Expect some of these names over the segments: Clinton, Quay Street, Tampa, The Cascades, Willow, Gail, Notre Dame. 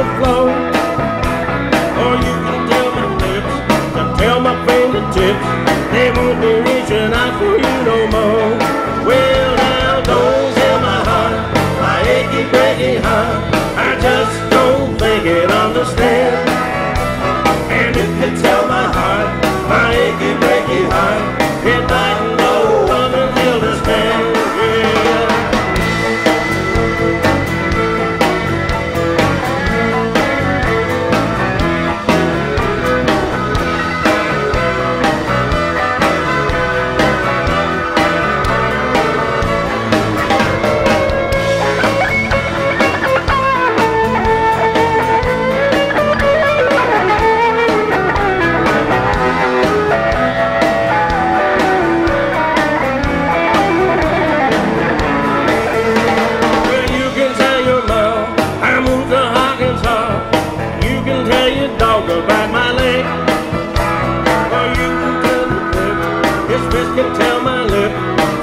the flow, or you can tell my lips to tell my fingertips, they won't be reaching out for you no more. Well now, don't tell my heart, my achy, breaky heart, I just don't think it understands. And if you tell my heart, my achy, breaky heart, it might know what it understands.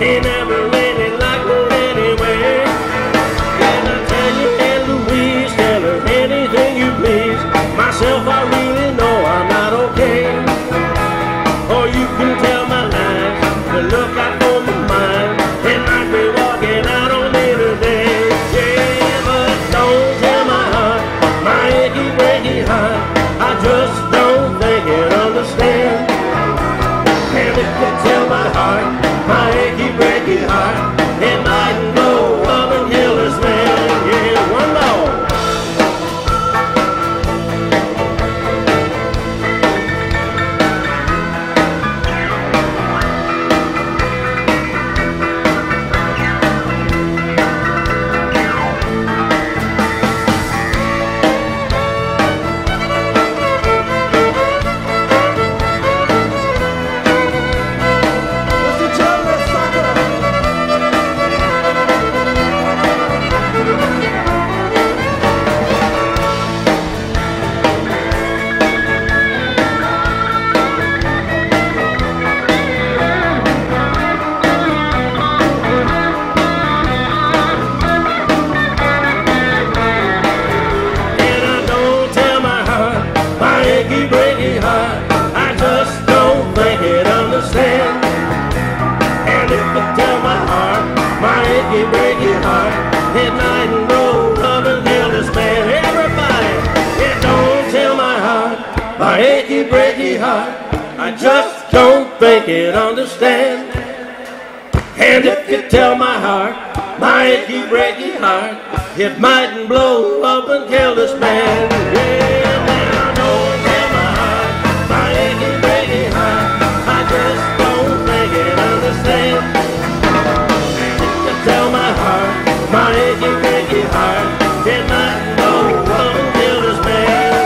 He never really liked her anyway. Can I tell you, Aunt Louise, tell her anything you please. Myself, I really know I'm not okay. Or you can tell my lies to look out for my mind. It might be walking out on me today. Yeah, but don't tell my heart, my achy, breaky heart, I just don't think it understands. And if you tell my heart, my achy, breaky heart, it might know of a healer's man. Yeah, one more. My achy, breaky heart, I just don't think it understands. And if you tell my heart, my achy, breaky heart, it mightn't blow up and kill this man. Yeah, now don't tell my heart, my achy, breaky heart, I just don't think it understands. And if you tell my heart, my achy, breaky heart, it mightn't blow up and kill this man.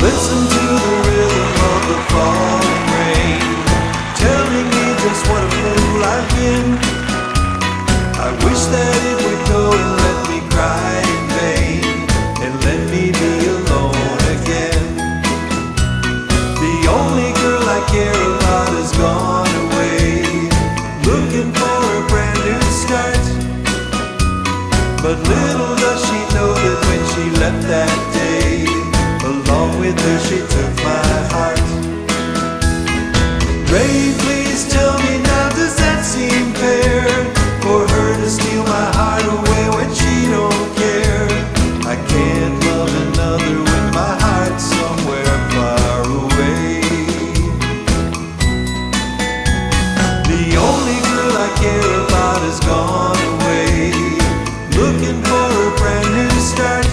Listen to the rhythm of the falling rain, telling me just what a fool I've been. I wish that it would go and let me cry in vain, and let me be alone again. The only girl I care about is gone away, looking for a brand new start. But little does she know that when she left that day, along with her she took my heart. Ray, please tell me now, does that seem fair? For her to steal my heart away when she don't care. I can't love another with my heart somewhere far away. The only girl I care about is gone away, looking for a brand new start.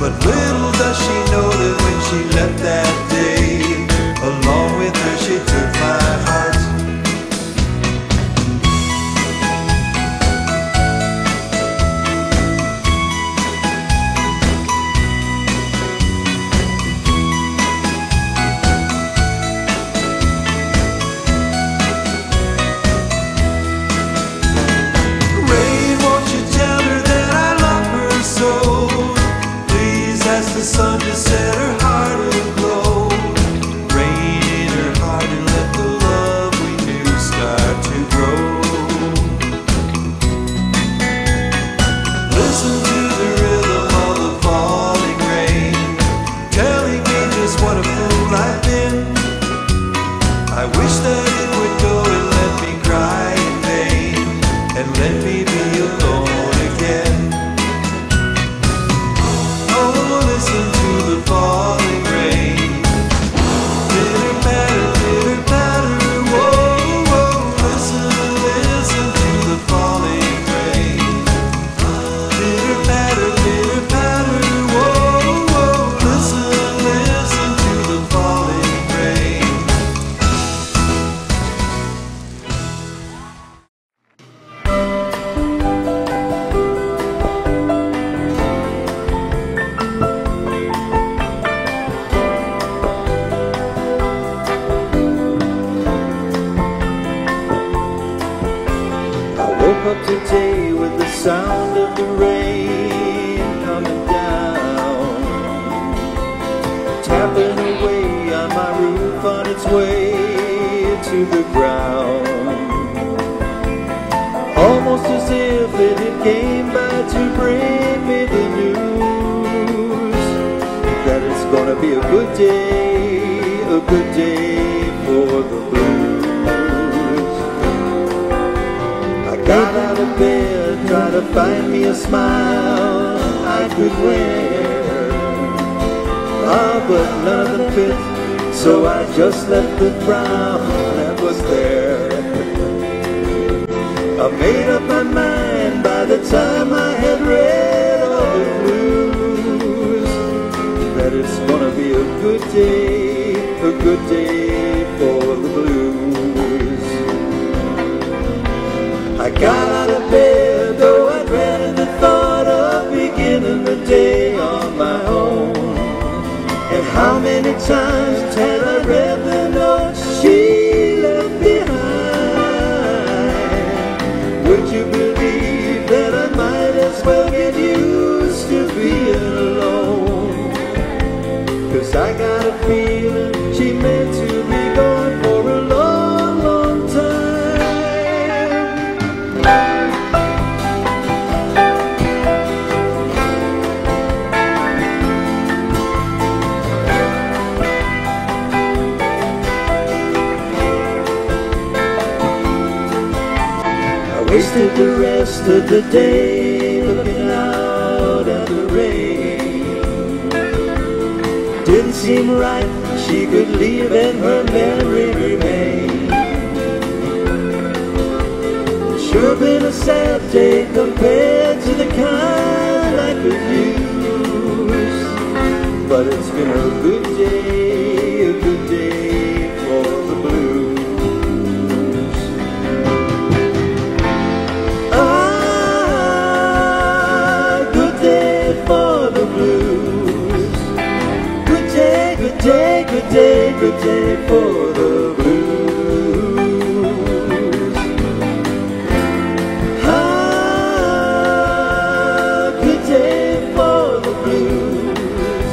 But little does she know that when she left that day, along with her she took my heart. up today with the sound of the rain coming down, tapping away on my roof on its way to the ground, almost as if it had came by to bring me the news that it's gonna be a good day for the blues. Got out of bed, try to find me a smile I could wear. Ah, but none of them fit, so I just left the frown that was there. I made up my mind by the time I had read all the blues that it's gonna be a good day for the blues. I got out of bed, though I dreaded the thought of beginning the day on my own. And how many times had I read the note she left behind? Would you believe that I might as well get used to being alone? 'Cause I got a feeling she meant to be gone for a long, long time. Wasted the rest of the day looking out at the rain. Didn't seem right she could leave and her memory remained. Sure been a sad day compared to the kind I could use, but it's been a good day for the blues. Good day for the blues. Ah, good day for the blues.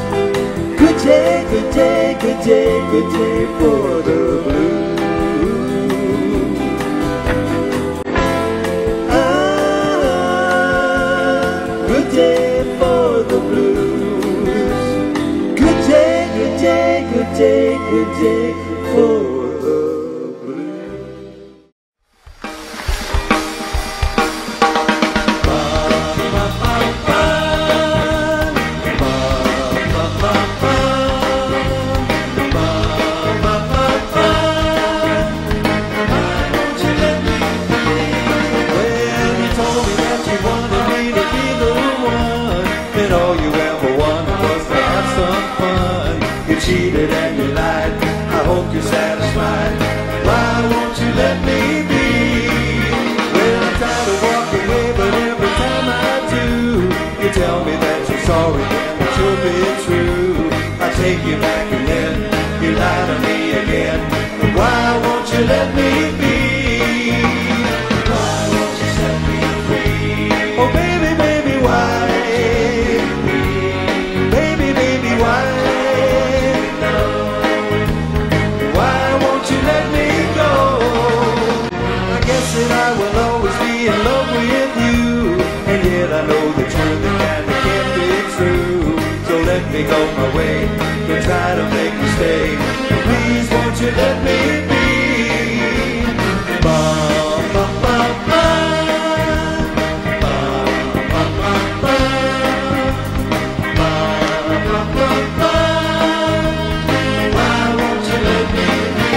Good day, good day, good day, good day for the blues. Ah, good day for the blues. Good day, good day. Good day, good day for the blues. Why don't you let me be? Well, you told me that you wanted me to be the one, and all you ever wanted was to have some fun. You cheated and you lied, I hope you're satisfied. Why won't you let me be? Well, I'm tired of walking away, but every time I do, you tell me that you're sorry and that you'll be true. I take you back and then you lie to me again. Why won't you let me be? Why won't you set me free? Oh baby, baby, why? Baby, baby, why? I will always be in love with you, and yet I know the truth and it can't be true. So let me go my way, don't try to make me stay. Please won't you let me be? Ba ba ba ba, ba ba ba ba, ba ba ba ba. Why won't you let me be?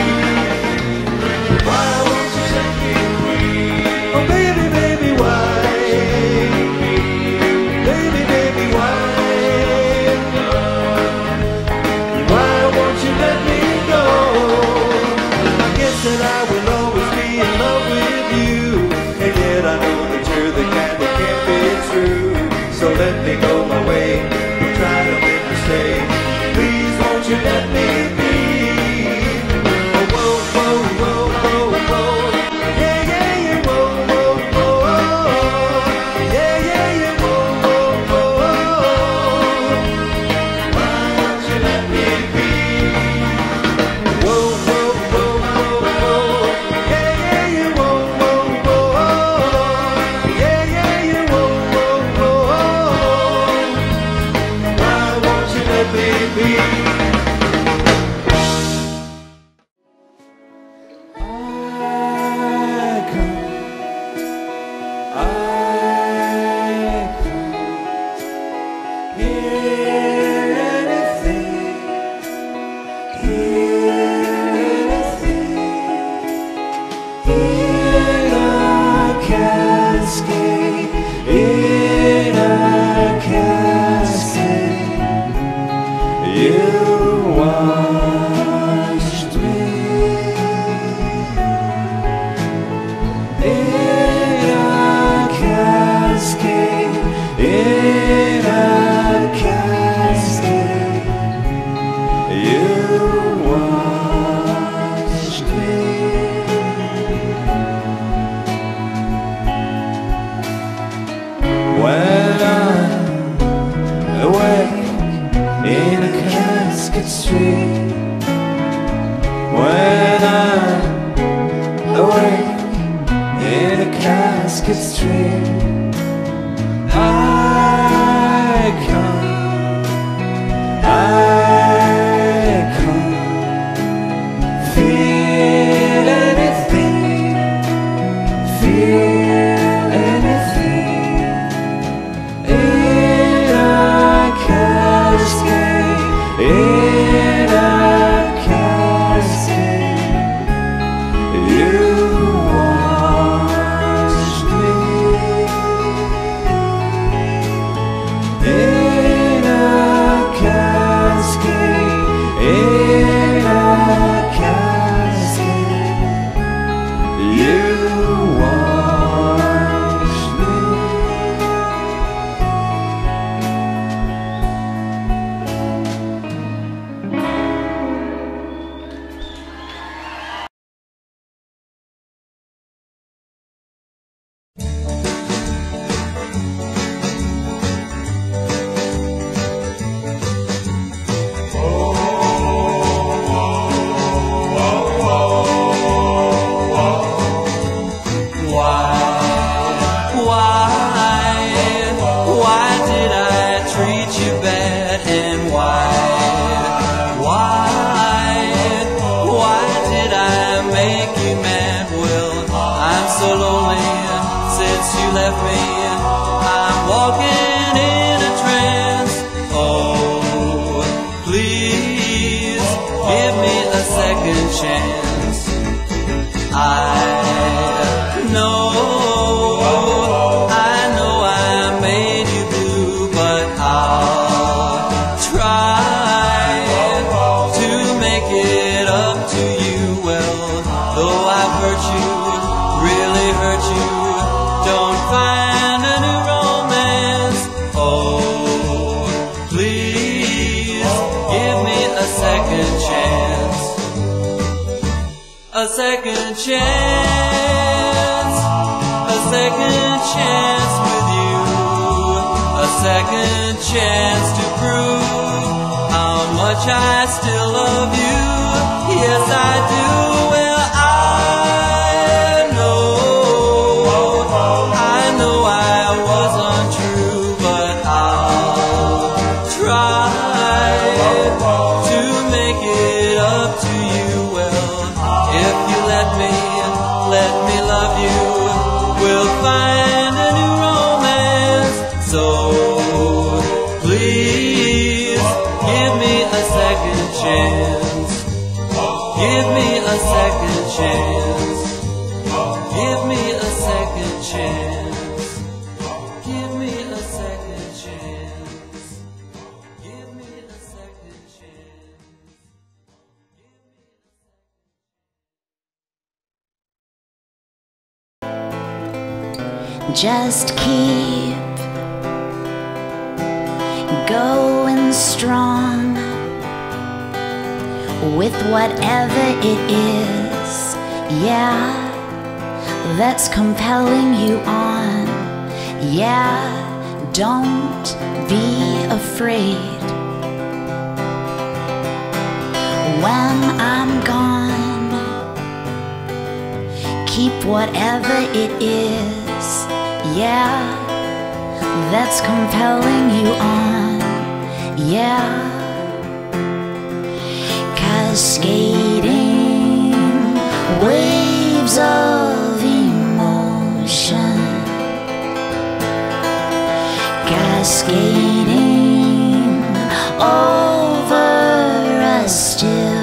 Why won't you let me be? So let me go my way, don't try to make me stay. Please won't you let me be? Oh, whoa, whoa, whoa, whoa, whoa. Yeah, yeah, yeah, whoa, whoa, whoa. In a cascade, in a cascade, you washed me. In a cascade, in a cascade, you washed me. When I'm awake in a casket street, when I'm awake in a casket street, I can't feel anything, in a cascade, you washed me. In a cascade, in a cascade, you washed me. You left me, I'm walking in a trance. Oh, please give me a second chance. I know I made you blue, but I'll try to make it up to you. Well, though I've hurt you, really hurt you, don't find a new romance. Oh, please give me a second chance. A second chance. A second chance with you. A second chance to prove how much I still love you. Yes, I do. Well, let me love you, we'll find a new romance. So please give me a second chance. Give me a second chance. Give me a second chance. Just keep going strong with whatever it is, yeah, that's compelling you on. Yeah, don't be afraid. When I'm gone, keep whatever it is, yeah, that's compelling you on, yeah. Cascading waves of emotion, cascading over us still.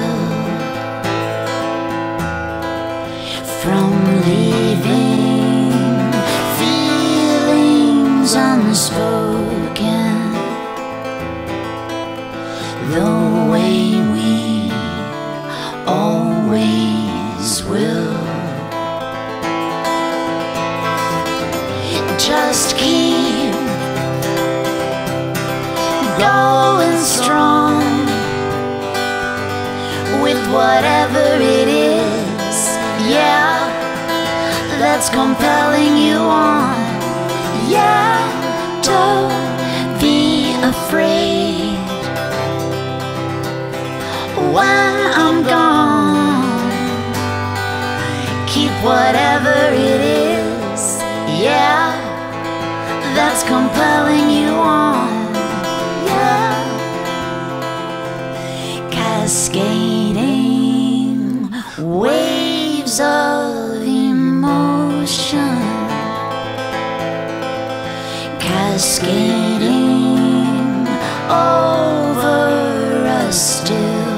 from leaving, feelings unspoken. The way we always will. Just keep going strong with whatever it is. Yeah, that's compelling you on. Yeah, don't be afraid. When I'm gone, keep whatever it is. Yeah, that's compelling you on. Yeah, cascading waves of emotion, cascading over us still.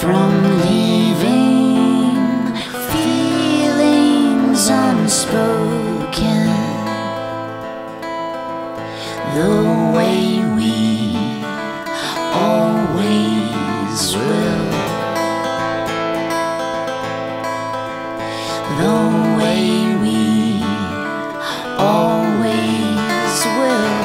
From leaving, feelings unspoken. The way we always will. The way we always will.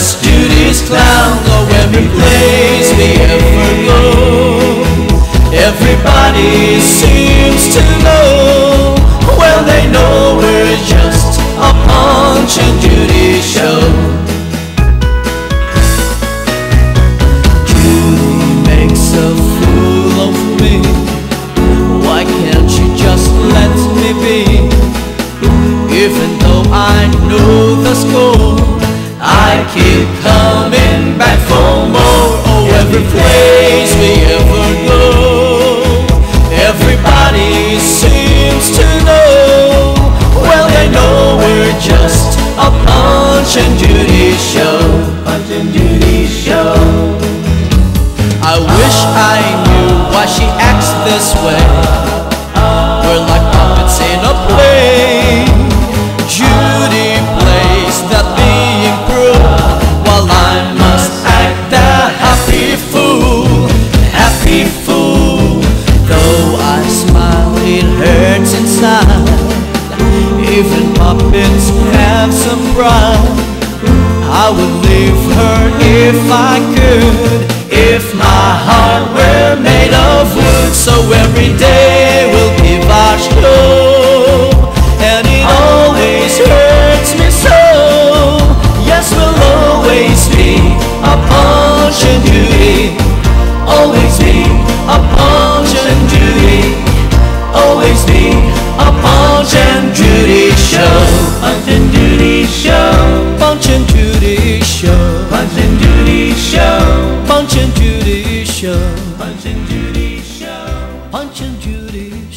just duty's clown. Though every place we ever go, everybody seems to know. Well, they know we're just a Punch and Judy show. Judy makes a fool of me. Why can't you just let me be? Even though I know the score, I keep coming back for more. Oh, every place we ever go, everybody seems to know. Well, they know we're just a Punch and Judy show. Punch and Judy show. I wish I knew why she acts this way. We're like puppets in a play. Judy plays that being cruel, while I must act a happy fool. Happy fool. Though I smile, it hurts inside. Even puppets have some pride. I would leave her if I could, if my heart were made of wood. So every day we'll give our show. Always be a Punch and Judy. Always be a Punch and Judy show. Punch and Judy show. Punch and Judy show. Punch and Judy show. Punch and Judy show. Punch and Judy show. Punch and Judy show.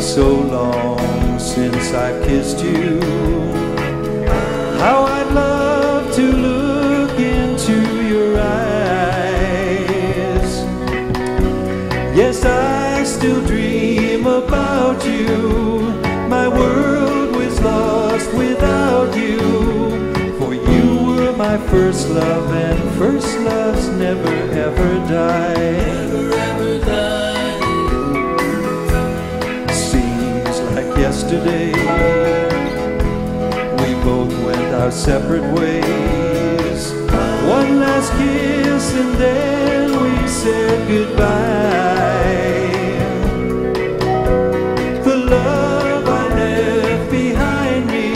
So long since I kissed you. How I'd love to look into your eyes. Yes, I still dream about you. My world was lost without you, for you were my first love, and first loves never ever die. Never ever die. Yesterday we both went our separate ways. One last kiss and then we said goodbye. The love I left behind me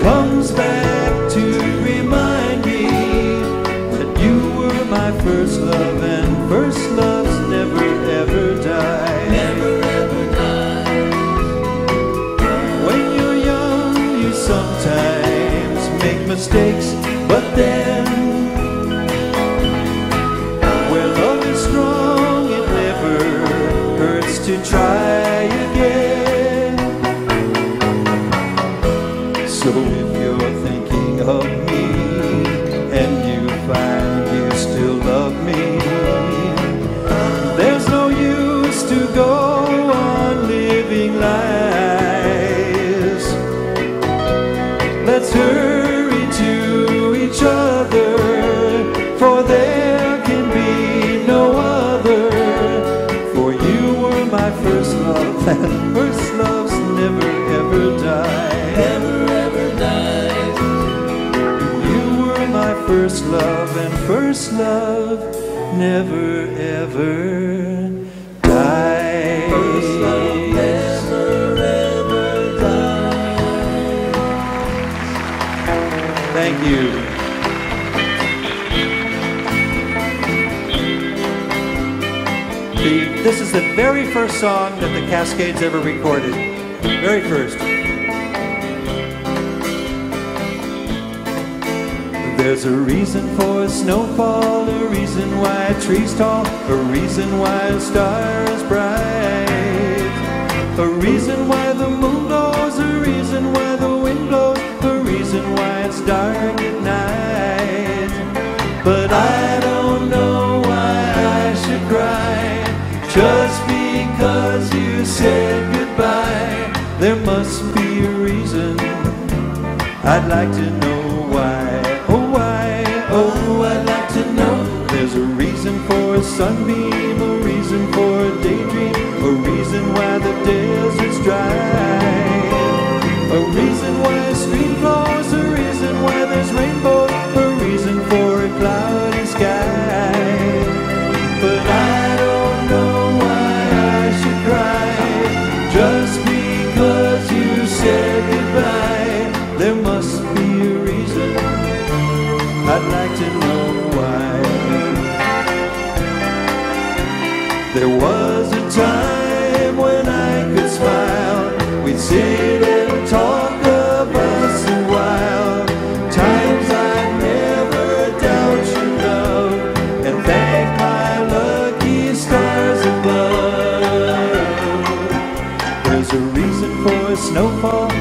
comes back to remind me that you were my first love, and first loves never ever die. Never. Sometimes make mistakes, but then where love is strong, it never hurts to try again. So if you're thinking of me and you find you still love me, there's no use to go on living life. Let's hurry to each other, for there can be no other. For you were my first love, and first loves never ever die. Never ever die. You were my first love, and first love never ever die. First love never. Thank you. This is the very first song that the Cascades ever recorded. Very first. There's a reason for a snowfall, a reason why a tree's tall, a reason why a star is bright, a reason why the moon glows, a reason why the wind blows, and why it's dark at night. But I don't know why I should cry, just because you said goodbye. There must be a reason, I'd like to know why. Oh, sunbeam, a reason for a daydream, a reason why the desert's dry, a reason why a stream flows, a reason why there's rainbow, a reason for a cloudy sky. But I don't know why I should cry, just because you said goodbye. There must be a reason, I'd like to know why. There was a time when I could smile, we'd sit and talk of us a while, times I never doubt you love, and thank my lucky stars above. There's a reason for a snowfall, a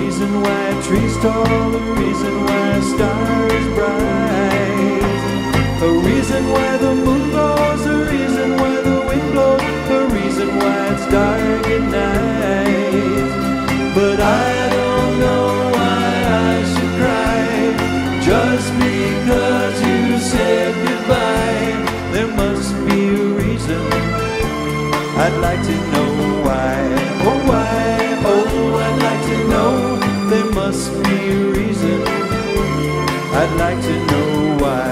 reason why a tree's tall, a reason why a star is bright, a reason why the moon glows, a reason why the wind blows, a reason why it's dark at night. But I don't know why I should cry, just because you said goodbye. There must be a reason, I'd like to know why. Oh why, oh I'd like to know. There must be a reason, I'd like to know why.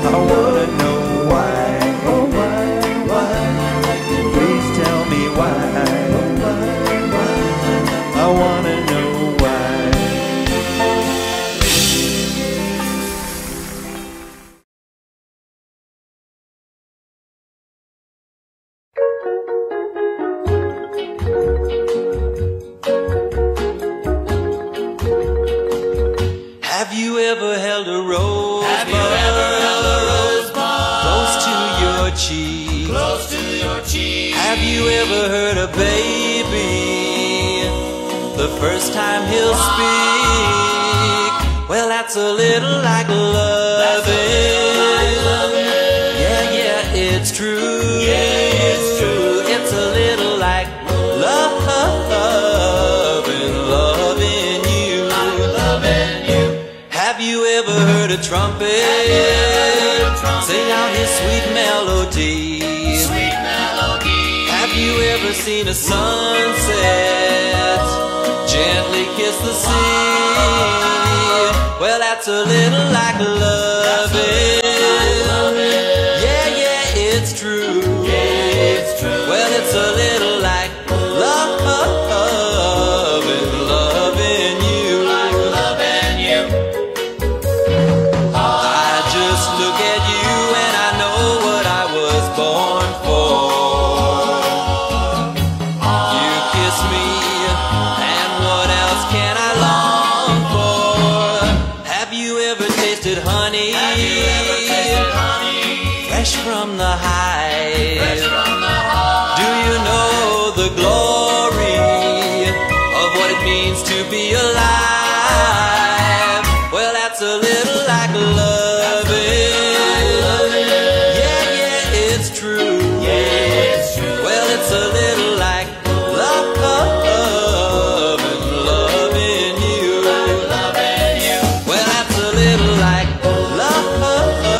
I wanna know why. Oh why? Please tell me why. I wanna know why. First time he'll speak, well that's a little like loving. Yeah, yeah, it's true. Yeah, it's true. It's a little like loving, loving you. I'm loving you. Have you ever heard a trumpet sing out his sweet melody? Sweet melody. Have you ever seen a sunset gently kiss the sea? Well, that's a little like loving. Yeah, yeah, it's true. Well, it's a little like loving, loving you. I just look at you and I know what I was born for. You kiss me, from the high, do you know the glory of what it means to be alive? Well, that's a little like loving. Yeah, yeah, it's true. Well, it's a little like loving, loving you. Well, that's a little like love. You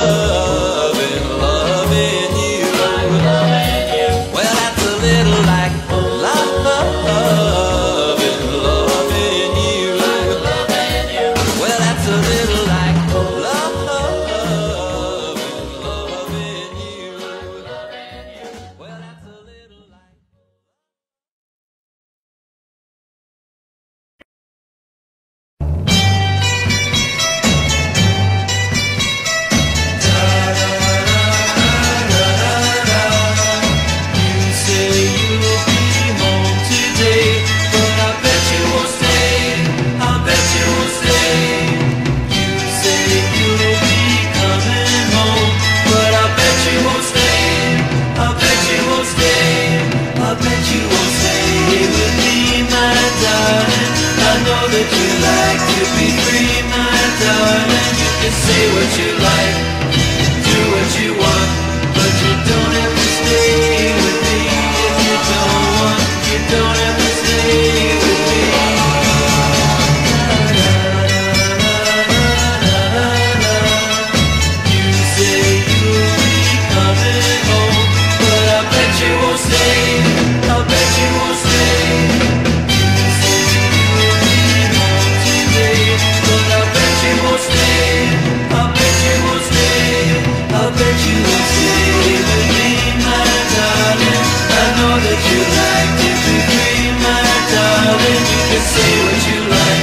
First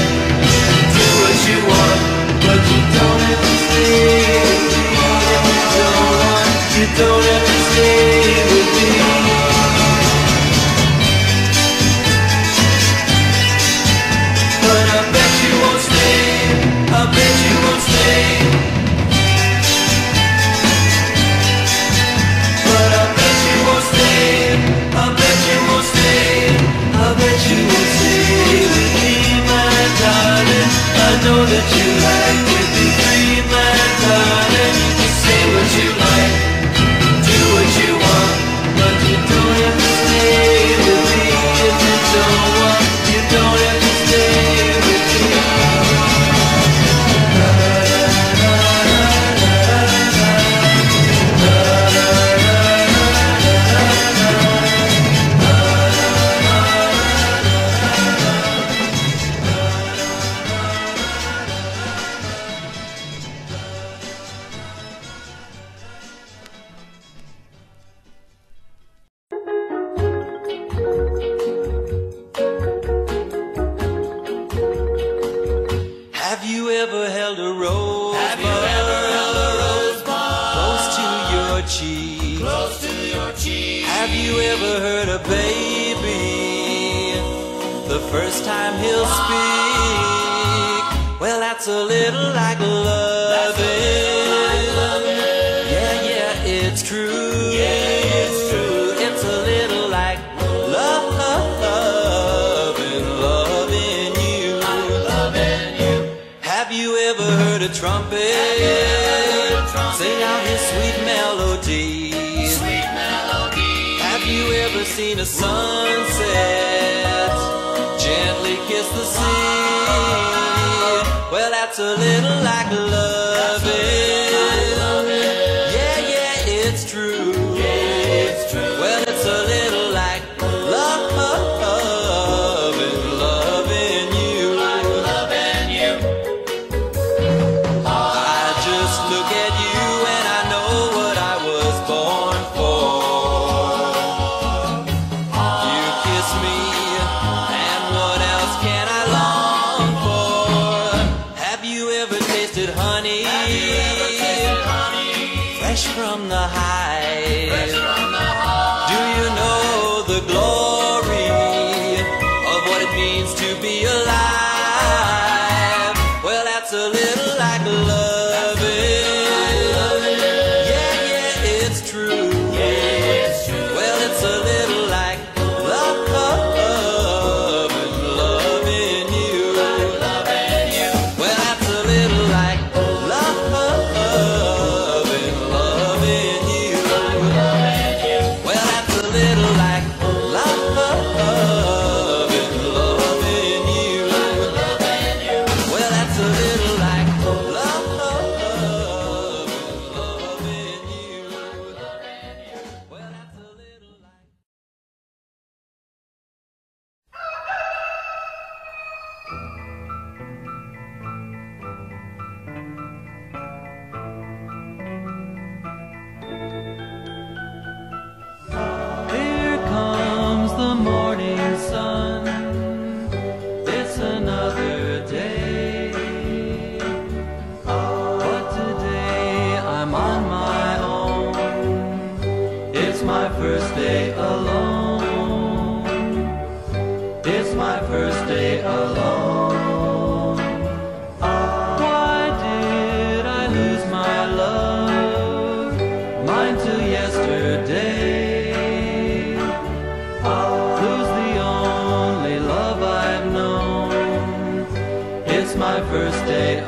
day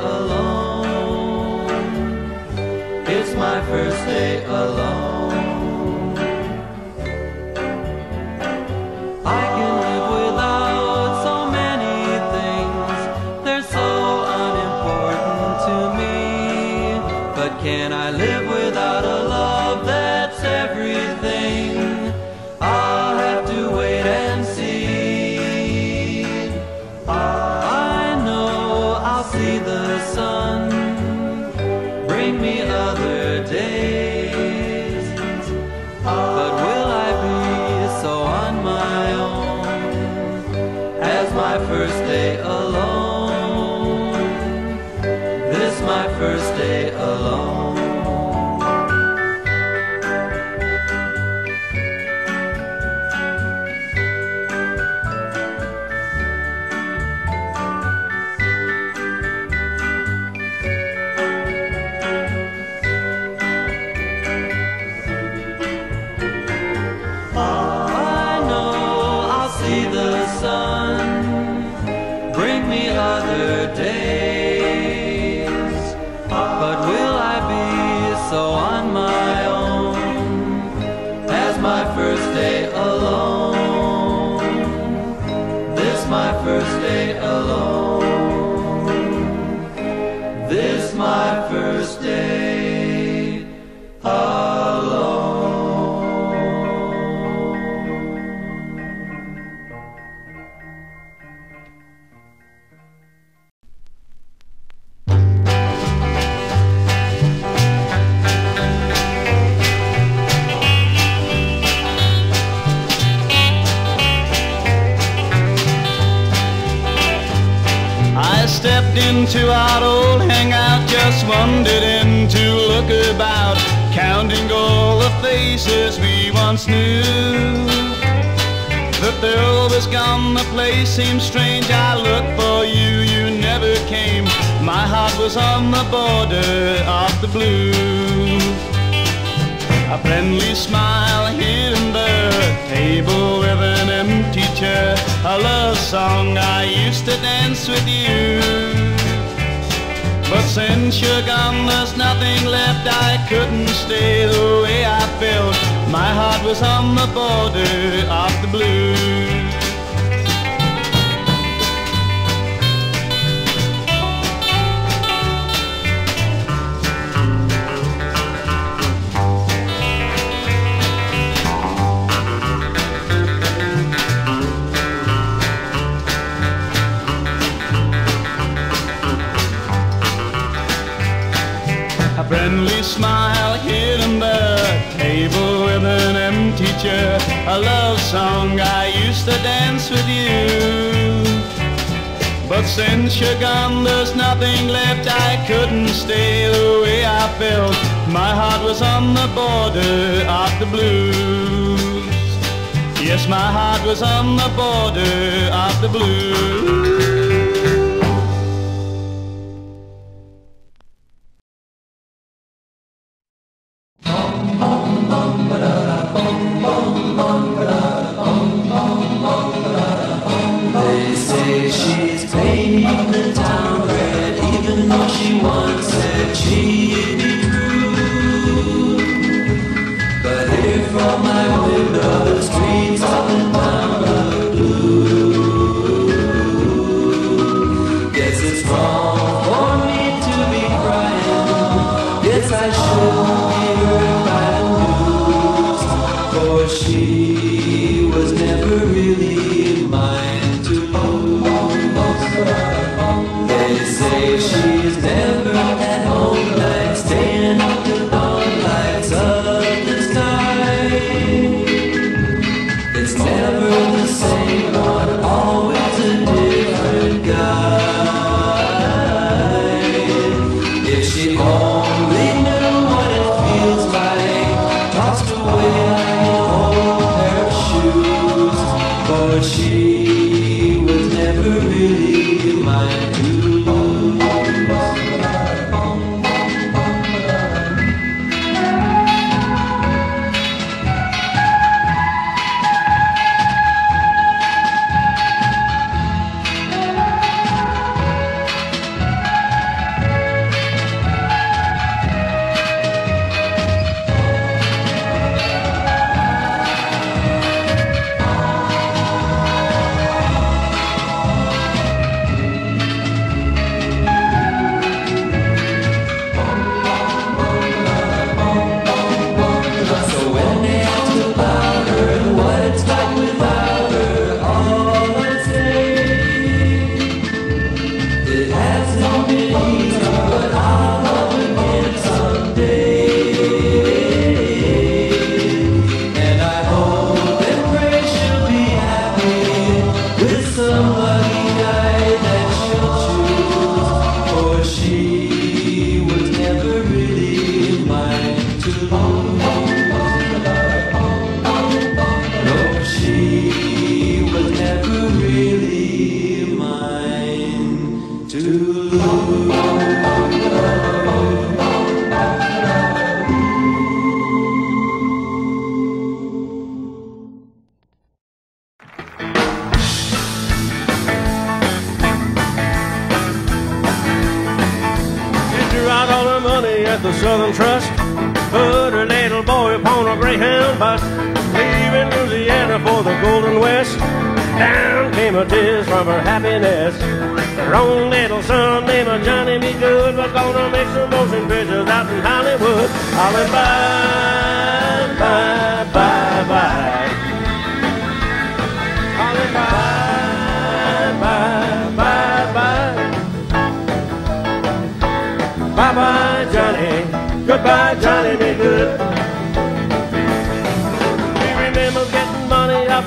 alone. I stepped into our old hangout, just wandered in to look about, counting all the faces we once knew. The thrill was gone, the place seemed strange. I looked for you, you never came. My heart was on the border of the blue. A friendly smile here and there, a table with an empty chair, a love song, I used to dance with you. But since you're gone, there's nothing left. I couldn't stay the way I felt. My heart was on the border of the blue. A friendly smile here and there, a table with an empty chair, a love song, I used to dance with you. But since you're gone, there's nothing left. I couldn't stay the way I felt. My heart was on the border of the blues. Yes, my heart was on the border of the blues.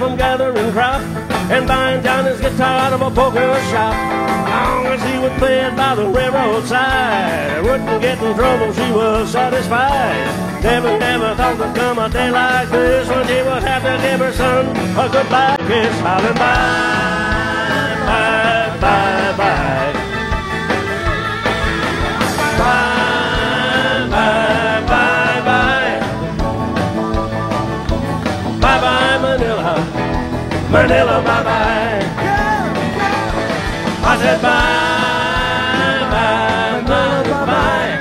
From gathering crop, and buying Johnny's guitar out of a poker shop. Long as he would play it by the railroad side, wouldn't get in trouble, she was satisfied. Never thought there'd come a day like this when she would have to give her son a goodbye kiss. Hollin' bye, bye, bye, bye. Manila, bye-bye. I said bye-bye, bye-bye.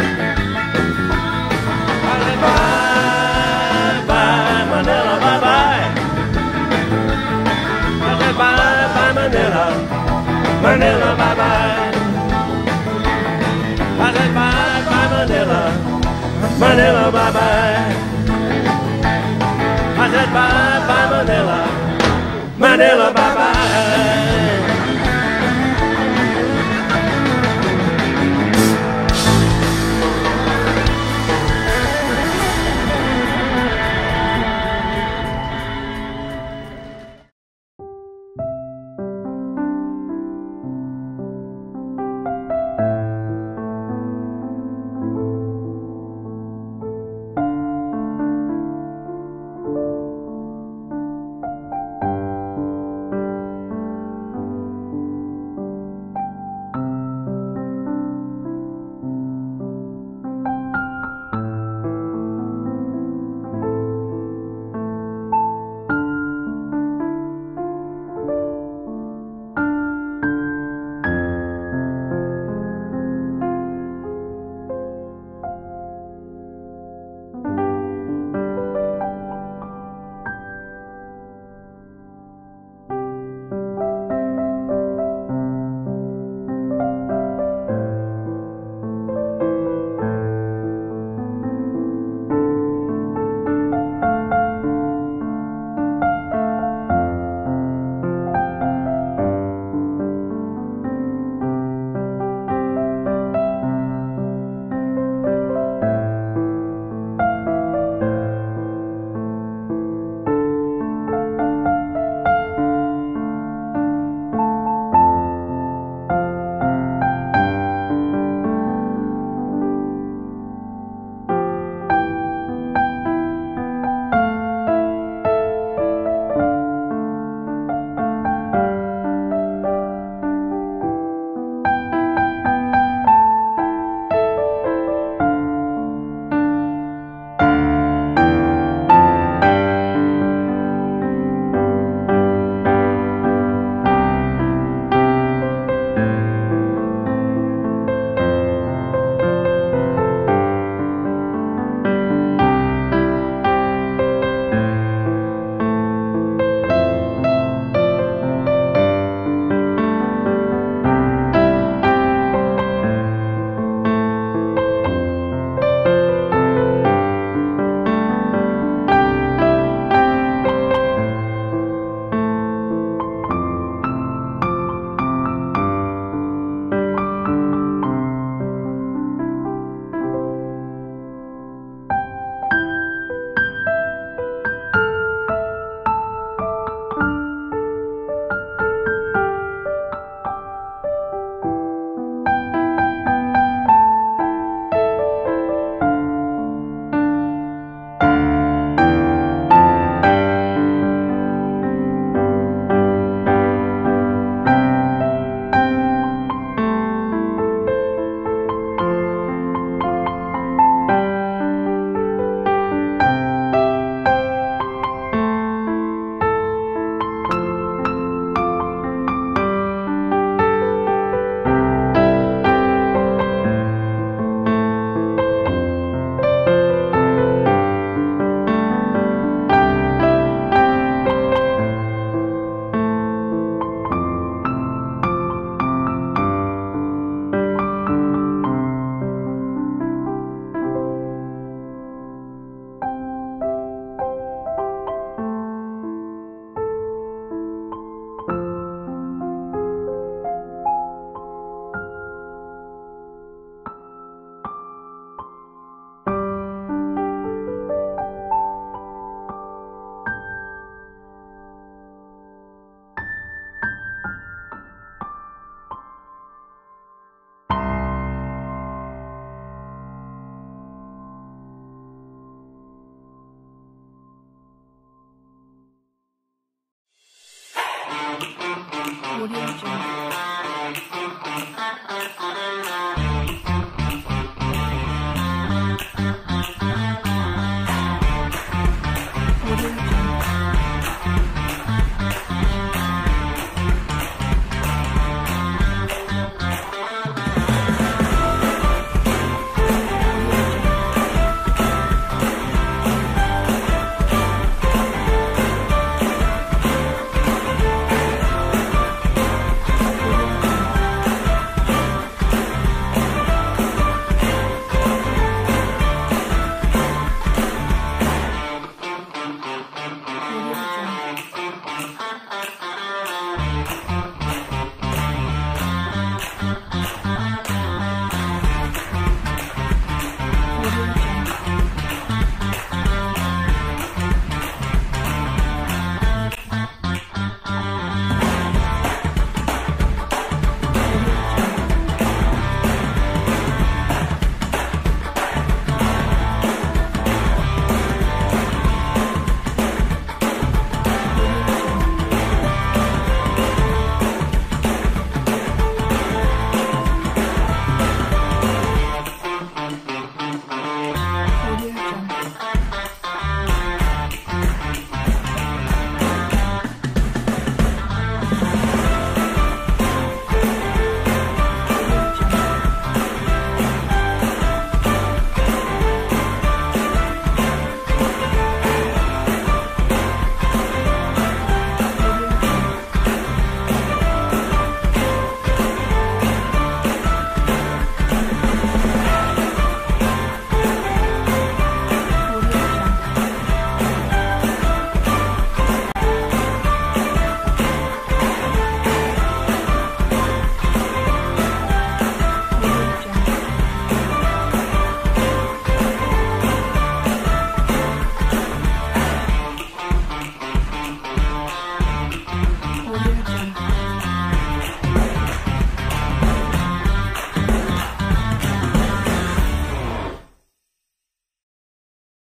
I said bye-bye, Manila, bye-bye. I said bye-bye, Manila, Manila, bye-bye. I said bye-bye, Manila, Manila, bye-bye. I said bye-bye, Manila, Manila, bye-bye. Audio Jungle.